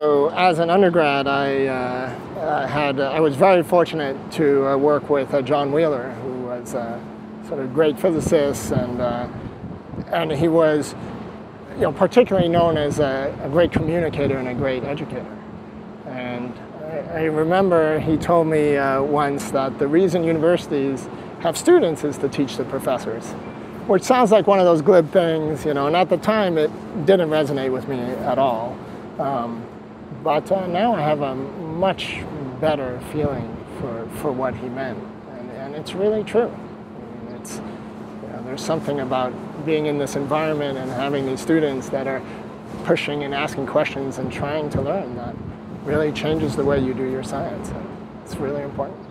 So as an undergrad, I was very fortunate to work with John Wheeler, who was a sort of great physicist, and he was, you know, particularly known as a great communicator and a great educator. And I remember he told me once that the reason universities have students is to teach the professors, which sounds like one of those glib things, you know. And at the time, it didn't resonate with me at all. But now I have a much better feeling for what he meant, and it's really true. I mean, it's, you know, there's something about being in this environment and having these students that are pushing and asking questions and trying to learn that really changes the way you do your science, and it's really important.